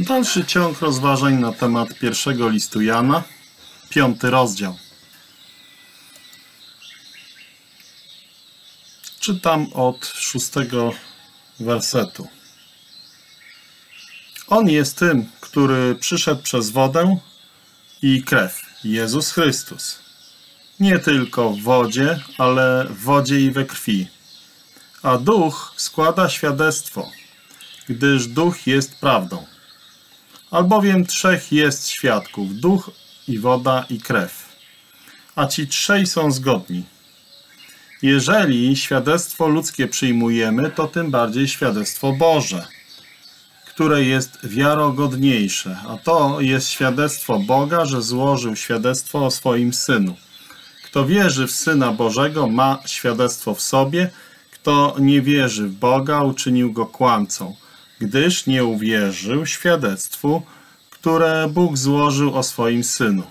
Dalszy ciąg rozważań na temat pierwszego listu Jana, 5 rozdział. Czytam od 6 wersetu. On jest tym, który przyszedł przez wodę i krew, Jezus Chrystus. Nie tylko w wodzie, ale w wodzie i we krwi. A Duch składa świadectwo, gdyż Duch jest prawdą. Albowiem trzech jest świadków, Duch i woda i krew. A ci trzej są zgodni. Jeżeli świadectwo ludzkie przyjmujemy, to tym bardziej świadectwo Boże, które jest wiarogodniejsze. A to jest świadectwo Boga, że złożył świadectwo o swoim Synu. Kto wierzy w Syna Bożego, ma świadectwo w sobie. Kto nie wierzy w Boga, uczynił go kłamcą, gdyż nie uwierzył świadectwu, które Bóg złożył o swoim Synu.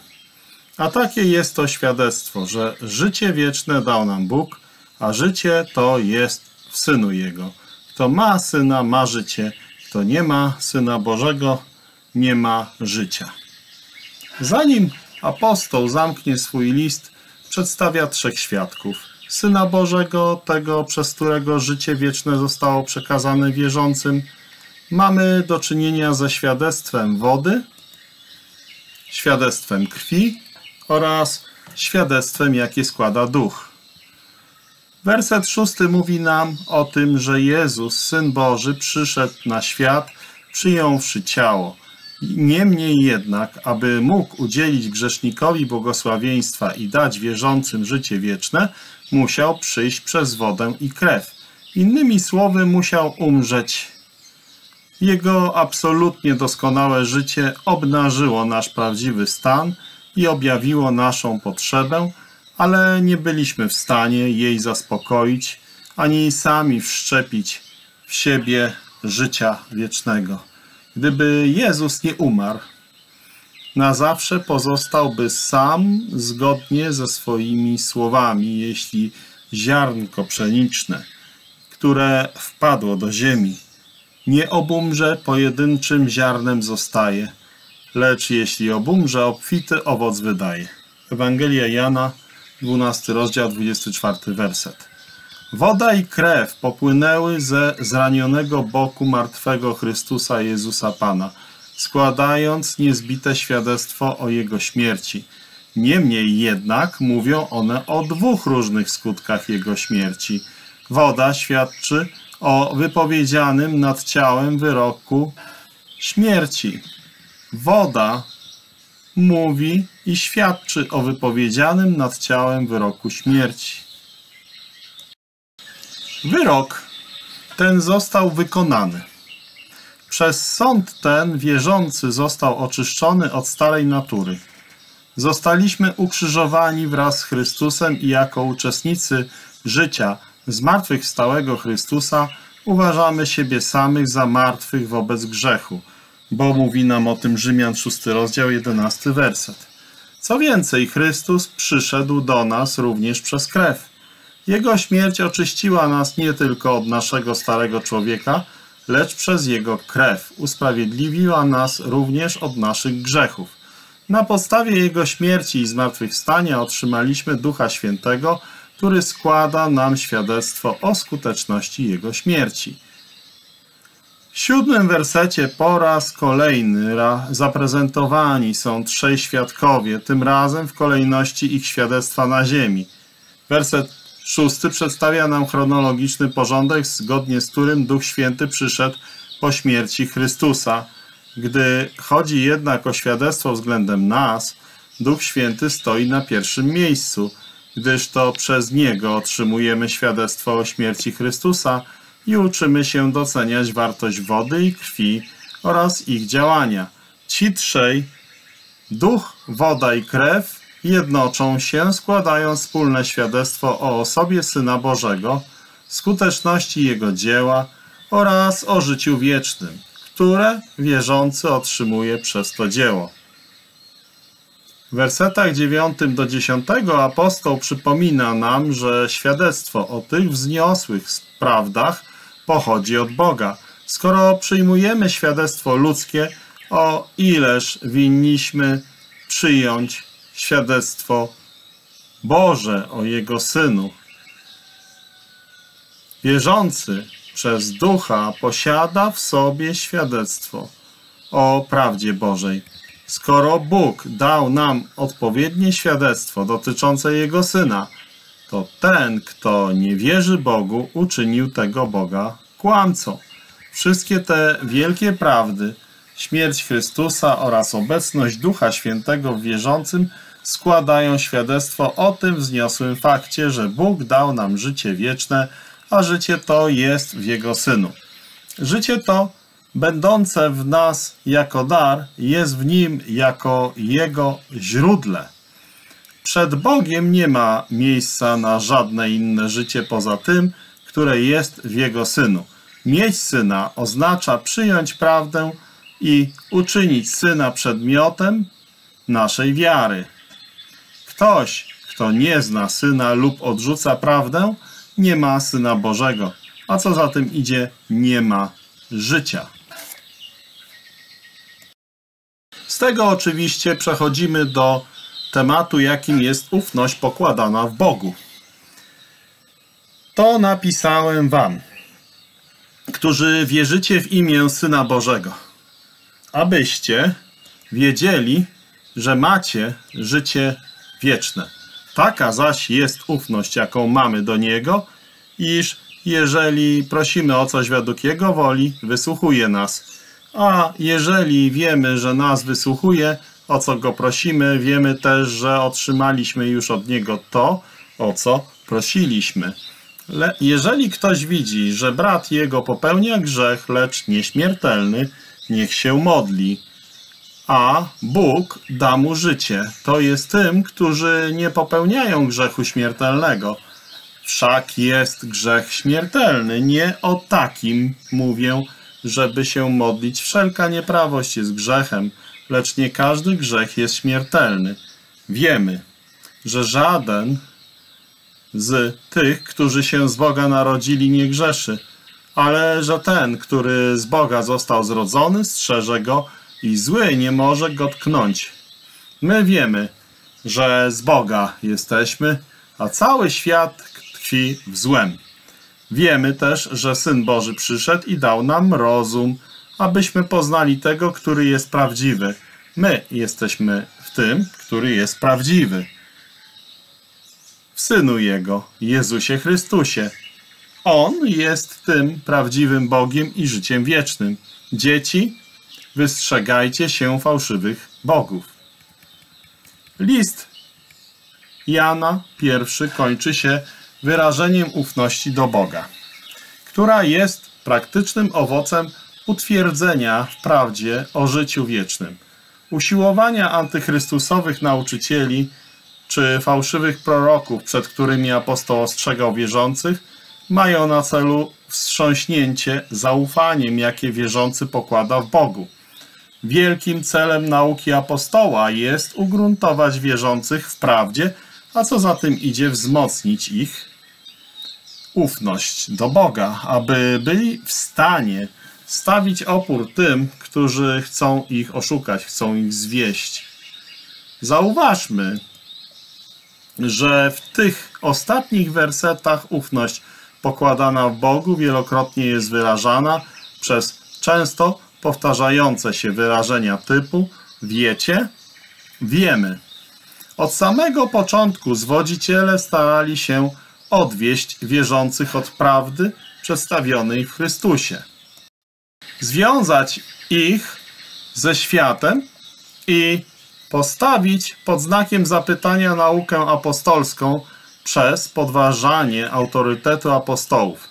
A takie jest to świadectwo, że życie wieczne dał nam Bóg, a życie to jest w Synu Jego. Kto ma Syna, ma życie. Kto nie ma Syna Bożego, nie ma życia. Zanim apostoł zamknie swój list, przedstawia trzech świadków. Syna Bożego, tego, przez którego życie wieczne zostało przekazane wierzącym. Mamy do czynienia ze świadectwem wody, świadectwem krwi oraz świadectwem, jakie składa Duch. Werset 6 mówi nam o tym, że Jezus, Syn Boży, przyszedł na świat, przyjąwszy ciało. Niemniej jednak, aby mógł udzielić grzesznikowi błogosławieństwa i dać wierzącym życie wieczne, musiał przyjść przez wodę i krew. Innymi słowy, musiał umrzeć. Jego absolutnie doskonałe życie obnażyło nasz prawdziwy stan i objawiło naszą potrzebę, ale nie byliśmy w stanie jej zaspokoić, ani sami wszczepić w siebie życia wiecznego. Gdyby Jezus nie umarł, na zawsze pozostałby sam zgodnie ze swoimi słowami, jeśli ziarnko pszeniczne, które wpadło do ziemi, nie obumrze, pojedynczym ziarnem zostaje, lecz jeśli obumrze, obfity owoc wydaje. Ewangelia Jana, 12 rozdział, 24 werset. Woda i krew popłynęły ze zranionego boku martwego Chrystusa Jezusa Pana, składając niezbite świadectwo o Jego śmierci. Niemniej jednak mówią one o dwóch różnych skutkach Jego śmierci. Woda świadczy o wypowiedzianym nad ciałem wyroku śmierci. Woda mówi i świadczy o wypowiedzianym nad ciałem wyroku śmierci. Wyrok ten został wykonany. Przez sąd ten wierzący został oczyszczony od starej natury. Zostaliśmy ukrzyżowani wraz z Chrystusem i jako uczestnicy życia zmartwychwstałego Chrystusa uważamy siebie samych za martwych wobec grzechu, bo mówi nam o tym Rzymian 6 rozdział 11 werset. Co więcej, Chrystus przyszedł do nas również przez krew. Jego śmierć oczyściła nas nie tylko od naszego starego człowieka, lecz przez Jego krew usprawiedliwiła nas również od naszych grzechów. Na podstawie Jego śmierci i zmartwychwstania otrzymaliśmy Ducha Świętego, który składa nam świadectwo o skuteczności Jego śmierci. W 7 wersecie po raz kolejny zaprezentowani są trzej świadkowie, tym razem w kolejności ich świadectwa na ziemi. Werset 6 przedstawia nam chronologiczny porządek, zgodnie z którym Duch Święty przyszedł po śmierci Chrystusa. Gdy chodzi jednak o świadectwo względem nas, Duch Święty stoi na pierwszym miejscu, gdyż to przez Niego otrzymujemy świadectwo o śmierci Chrystusa i uczymy się doceniać wartość wody i krwi oraz ich działania. Ci trzej, Duch, woda i krew, jednoczą się, składając wspólne świadectwo o osobie Syna Bożego, skuteczności Jego dzieła oraz o życiu wiecznym, które wierzący otrzymuje przez to dzieło. W wersetach 9 do 10 apostoł przypomina nam, że świadectwo o tych wzniosłych prawdach pochodzi od Boga. Skoro przyjmujemy świadectwo ludzkie, o ileż winniśmy przyjąć świadectwo Boże o Jego Synu. Wierzący przez Ducha posiada w sobie świadectwo o prawdzie Bożej. Skoro Bóg dał nam odpowiednie świadectwo dotyczące Jego Syna, to ten, kto nie wierzy Bogu, uczynił tego Boga kłamcą. Wszystkie te wielkie prawdy, śmierć Chrystusa oraz obecność Ducha Świętego w wierzącym składają świadectwo o tym wzniosłym fakcie, że Bóg dał nam życie wieczne, a życie to jest w Jego Synu. Życie to, będące w nas jako dar, jest w Nim jako Jego źródle. Przed Bogiem nie ma miejsca na żadne inne życie poza tym, które jest w Jego Synu. Mieć Syna oznacza przyjąć prawdę i uczynić Syna przedmiotem naszej wiary. Ktoś, kto nie zna Syna lub odrzuca prawdę, nie ma Syna Bożego, a co za tym idzie, nie ma życia. Z tego oczywiście przechodzimy do tematu, jakim jest ufność pokładana w Bogu. To napisałem wam, którzy wierzycie w imię Syna Bożego, abyście wiedzieli, że macie życie wieczne. Taka zaś jest ufność, jaką mamy do Niego, iż jeżeli prosimy o coś według Jego woli, wysłuchuje nas. A jeżeli wiemy, że nas wysłuchuje, o co Go prosimy, wiemy też, że otrzymaliśmy już od Niego to, o co prosiliśmy. Jeżeli ktoś widzi, że brat jego popełnia grzech, lecz nieśmiertelny, niech się modli. A Bóg da mu życie, to jest tym, którzy nie popełniają grzechu śmiertelnego. Wszak jest grzech śmiertelny, nie o takim mówię, żeby się modlić. Wszelka nieprawość jest grzechem, lecz nie każdy grzech jest śmiertelny. Wiemy, że żaden z tych, którzy się z Boga narodzili, nie grzeszy, ale że ten, który z Boga został zrodzony, strzeże go i zły nie może go tknąć. My wiemy, że z Boga jesteśmy, a cały świat tkwi w złem. Wiemy też, że Syn Boży przyszedł i dał nam rozum, abyśmy poznali tego, który jest prawdziwy. My jesteśmy w tym, który jest prawdziwy, w Synu Jego, Jezusie Chrystusie. On jest tym prawdziwym Bogiem i życiem wiecznym. Dzieci, wystrzegajcie się fałszywych bogów. List Jana I kończy się wyrażeniem ufności do Boga, która jest praktycznym owocem utwierdzenia w prawdzie o życiu wiecznym. Usiłowania antychrystusowych nauczycieli czy fałszywych proroków, przed którymi apostoł ostrzegał wierzących, mają na celu wstrząśnięcie zaufaniem, jakie wierzący pokłada w Bogu. Wielkim celem nauki apostoła jest ugruntować wierzących w prawdzie, a co za tym idzie, wzmocnić ich ufność do Boga, aby byli w stanie stawić opór tym, którzy chcą ich oszukać, chcą ich zwieść. Zauważmy, że w tych ostatnich wersetach ufność pokładana w Bogu wielokrotnie jest wyrażana przez często powtarzające się wyrażenia typu wiecie, wiemy. Od samego początku zwodziciele starali się odwieść wierzących od prawdy przedstawionej w Chrystusie, związać ich ze światem i postawić pod znakiem zapytania naukę apostolską przez podważanie autorytetu apostołów.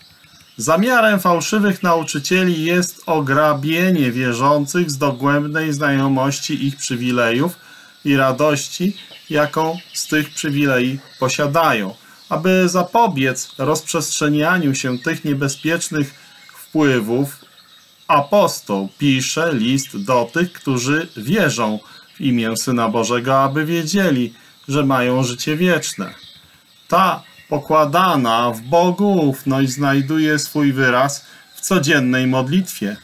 Zamiarem fałszywych nauczycieli jest ograbienie wierzących z dogłębnej znajomości ich przywilejów i radości, jaką z tych przywilei posiadają. Aby zapobiec rozprzestrzenianiu się tych niebezpiecznych wpływów, apostoł pisze list do tych, którzy wierzą w imię Syna Bożego, aby wiedzieli, że mają życie wieczne. Ta pokładana w Bogu ufność znajduje swój wyraz w codziennej modlitwie.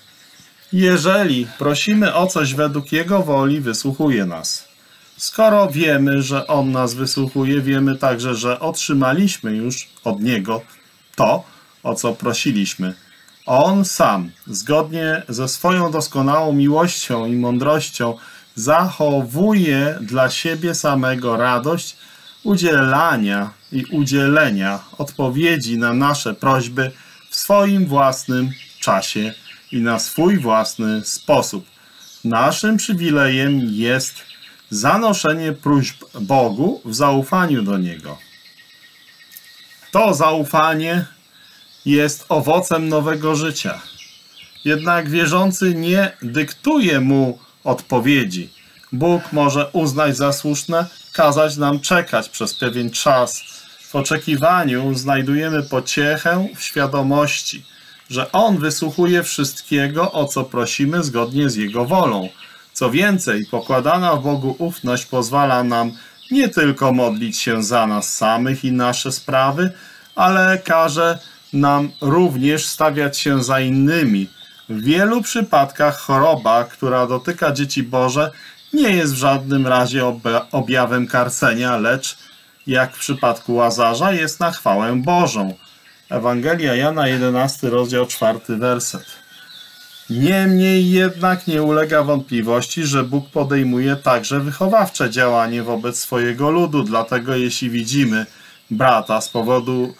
Jeżeli prosimy o coś według Jego woli, wysłuchuje nas. Skoro wiemy, że On nas wysłuchuje, wiemy także, że otrzymaliśmy już od Niego to, o co prosiliśmy. On sam, zgodnie ze swoją doskonałą miłością i mądrością, zachowuje dla siebie samego radość udzielania i udzielenia odpowiedzi na nasze prośby w swoim własnym czasie i na swój własny sposób. Naszym przywilejem jest zanoszenie próśb Bogu w zaufaniu do Niego. To zaufanie jest owocem nowego życia. Jednak wierzący nie dyktuje mu odpowiedzi. Bóg może uznać za słuszne kazać nam czekać przez pewien czas. W oczekiwaniu znajdujemy pociechę w świadomości, że On wysłuchuje wszystkiego, o co prosimy zgodnie z Jego wolą. Co więcej, pokładana w Bogu ufność pozwala nam nie tylko modlić się za nas samych i nasze sprawy, ale każe nam również stawiać się za innymi. W wielu przypadkach choroba, która dotyka dzieci Boże, nie jest w żadnym razie objawem karcenia, lecz, jak w przypadku Łazarza, jest na chwałę Bożą. Ewangelia Jana, 11, rozdział 4, werset. Niemniej jednak nie ulega wątpliwości, że Bóg podejmuje także wychowawcze działanie wobec swojego ludu. Dlatego jeśli widzimy brata z powodu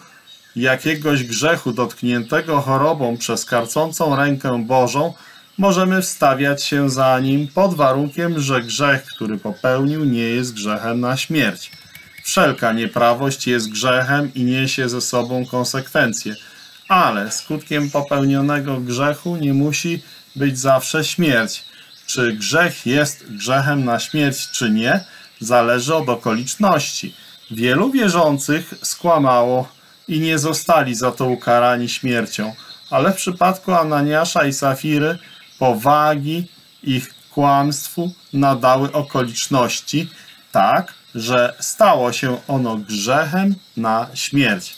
jakiegoś grzechu dotkniętego chorobą przez karcącą rękę Bożą, możemy wstawiać się za nim pod warunkiem, że grzech, który popełnił, nie jest grzechem na śmierć. Wszelka nieprawość jest grzechem i niesie ze sobą konsekwencje, ale skutkiem popełnionego grzechu nie musi być zawsze śmierć. Czy grzech jest grzechem na śmierć, czy nie, zależy od okoliczności. Wielu wierzących skłamało i nie zostali za to ukarani śmiercią, ale w przypadku Ananiasza i Safiry powagi ich kłamstwu nadały okoliczności tak, że stało się ono grzechem na śmierć.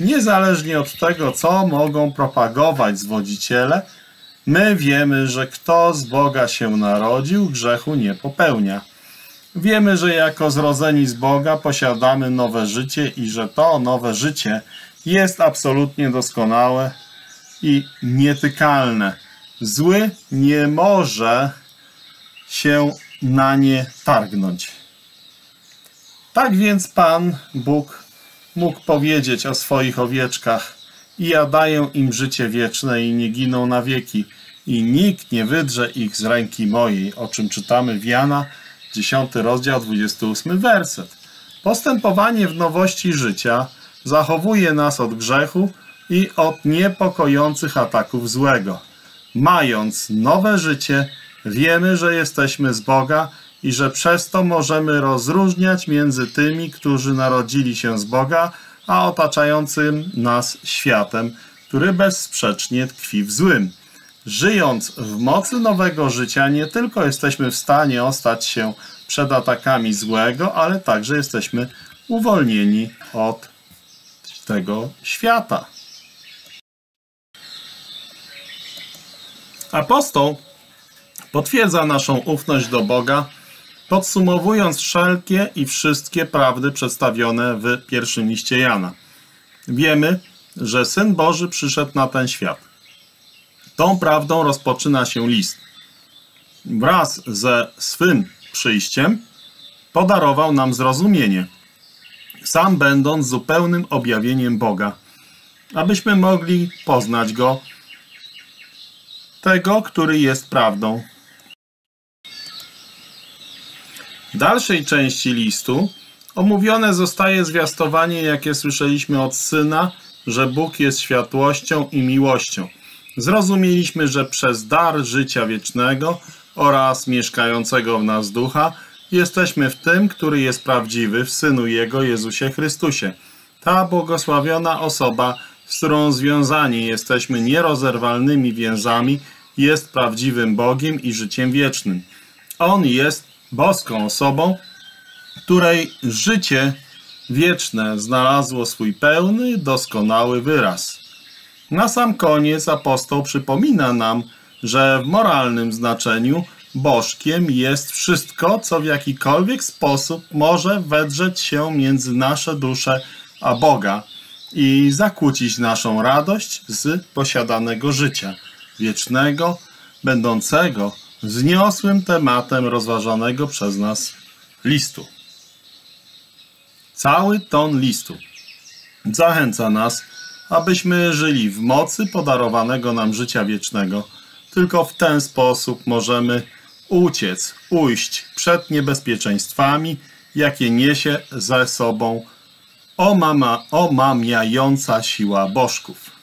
Niezależnie od tego, co mogą propagować zwodziciele, my wiemy, że kto z Boga się narodził, grzechu nie popełnia. Wiemy, że jako zrodzeni z Boga posiadamy nowe życie i że to nowe życie jest absolutnie doskonałe i nietykalne. Zły nie może się na nie targnąć. Tak więc Pan Bóg mógł powiedzieć o swoich owieczkach: i ja daję im życie wieczne i nie giną na wieki, i nikt nie wydrze ich z ręki mojej, o czym czytamy w Jana, 10 rozdział, 28 werset. Postępowanie w nowości życia zachowuje nas od grzechu i od niepokojących ataków złego. Mając nowe życie, wiemy, że jesteśmy z Boga i że przez to możemy rozróżniać między tymi, którzy narodzili się z Boga, a otaczającym nas światem, który bezsprzecznie tkwi w złym. Żyjąc w mocy nowego życia, nie tylko jesteśmy w stanie ostać się przed atakami złego, ale także jesteśmy uwolnieni od tego świata. Apostoł potwierdza naszą ufność do Boga, podsumowując wszelkie i wszystkie prawdy przedstawione w pierwszym liście Jana. Wiemy, że Syn Boży przyszedł na ten świat. Tą prawdą rozpoczyna się list. Wraz ze swym przyjściem podarował nam zrozumienie, sam będąc zupełnym objawieniem Boga, abyśmy mogli poznać Go, tego, który jest prawdą. W dalszej części listu omówione zostaje zwiastowanie, jakie słyszeliśmy od Syna, że Bóg jest światłością i miłością. Zrozumieliśmy, że przez dar życia wiecznego oraz mieszkającego w nas Ducha jesteśmy w tym, który jest prawdziwy, w Synu Jego, Jezusie Chrystusie. Ta błogosławiona osoba, z którą związani jesteśmy nierozerwalnymi więzami, jest prawdziwym Bogiem i życiem wiecznym. On jest boską osobą, której życie wieczne znalazło swój pełny, doskonały wyraz. Na sam koniec apostoł przypomina nam, że w moralnym znaczeniu bożkiem jest wszystko, co w jakikolwiek sposób może wedrzeć się między nasze dusze a Boga i zakłócić naszą radość z posiadanego życia wiecznego, będącego wzniosłym tematem rozważanego przez nas listu. Cały ton listu zachęca nas, abyśmy żyli w mocy podarowanego nam życia wiecznego. Tylko w ten sposób możemy ujść przed niebezpieczeństwami, jakie niesie ze sobą omamiająca siła bożków.